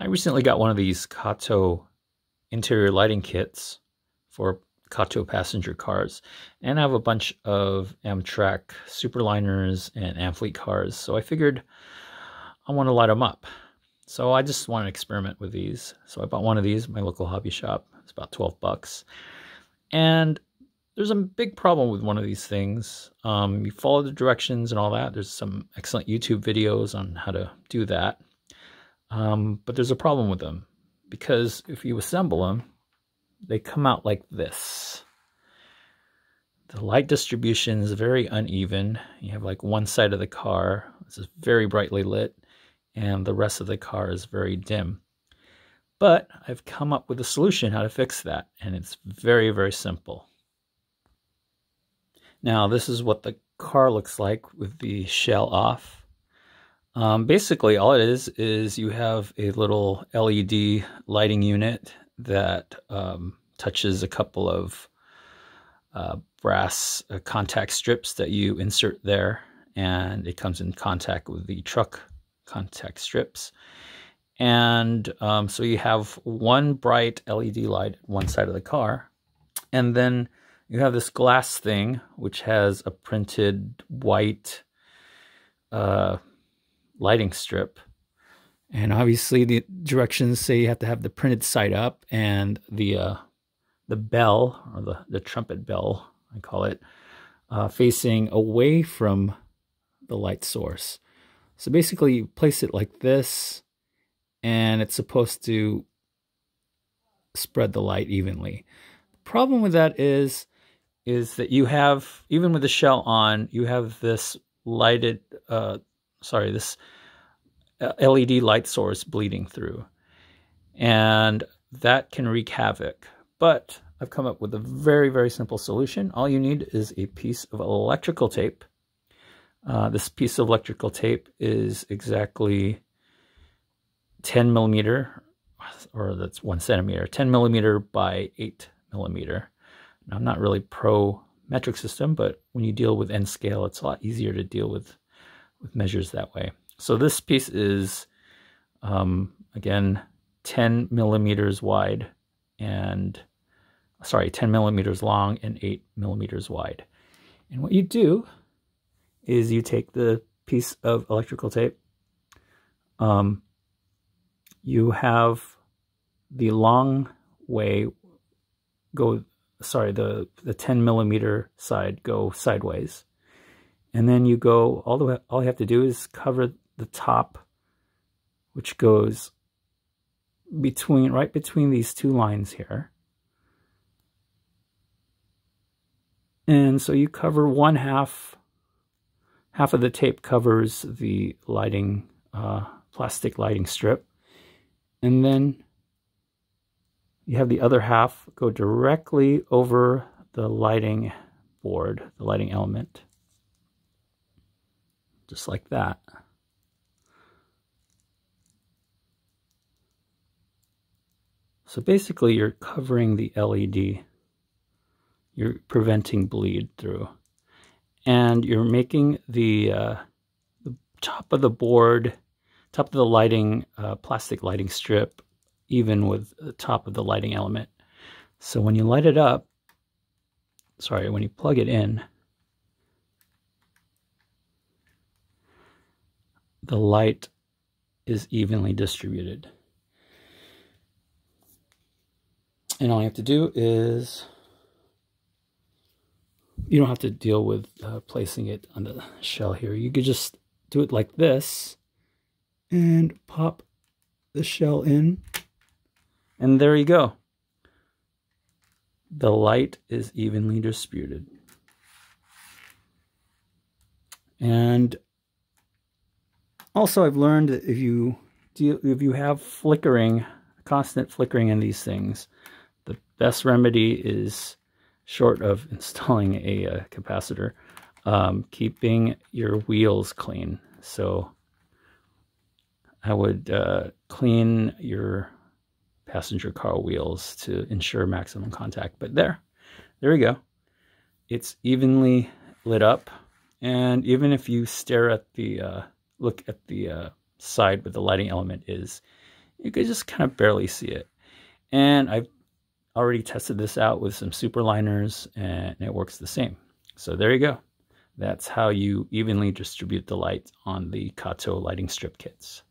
I recently got one of these Kato interior lighting kits for Kato passenger cars, and I have a bunch of Amtrak Superliners and Amfleet cars, so I figured I want to light them up. So I just want to experiment with these. So I bought one of these at my local hobby shop. It's about 12 bucks. And there's a big problem with one of these things. You follow the directions and all that. There's some excellent YouTube videos on how to do that. But there's a problem with them, because if you assemble them, they come out like this. The light distribution is very uneven. You have like one side of the car, this is very brightly lit, and the rest of the car is very dim. But I've come up with a solution how to fix that, and it's very, very simple. Now, this is what the car looks like with the shell off. Basically, all it is you have a little LED lighting unit that touches a couple of brass contact strips that you insert there, and it comes in contact with the truck contact strips. And so you have one bright LED light at one side of the car, and then you have this glass thing which has a printed white lighting strip. And obviously the directions say you have to have the printed side up, and the bell, or the trumpet bell, I call it, facing away from the light source. So basically you place it like this, and it's supposed to spread the light evenly. The problem with that is that you have, even with the shell on, you have this this LED light source bleeding through, and that can wreak havoc. But I've come up with a very, very simple solution. All you need is a piece of electrical tape. This piece of electrical tape is exactly 10 millimeter, or that's 1 centimeter, 10 millimeter by 8 millimeter. Now, I'm not really pro metric system, but when you deal with N-scale, it's a lot easier to deal with measures that way. So this piece is, again, 10 millimeters wide and, sorry, 10 millimeters long and 8 millimeters wide. And what you do is you take the piece of electrical tape. You have the long way go, sorry, the 10 millimeter side go sideways. And then you go all the way, all you have to do is cover the top, which goes between, right between these two lines here. And so you cover one half of the tape covers the lighting, plastic lighting strip. And then you have the other half go directly over the lighting board, the lighting element. Just like that. So basically you're covering the LED. You're preventing bleed through. And you're making the top of the board, top of the lighting, plastic lighting strip, even with the top of the lighting element. So when you light it up, sorry, when you plug it in, the light is evenly distributed. And all you have to do is, you don't have to deal with placing it on the shell here. You could just do it like this and pop the shell in. And there you go. The light is evenly distributed. And also, I've learned that if you have flickering, constant flickering in these things, the best remedy is, short of installing a capacitor, keeping your wheels clean. So I would clean your passenger car wheels to ensure maximum contact. But there you go. It's evenly lit up, and even if you look at the side where the lighting element is, you could just kind of barely see it. And I've already tested this out with some super liners and it works the same. So there you go. That's how you evenly distribute the light on the Kato lighting strip kits.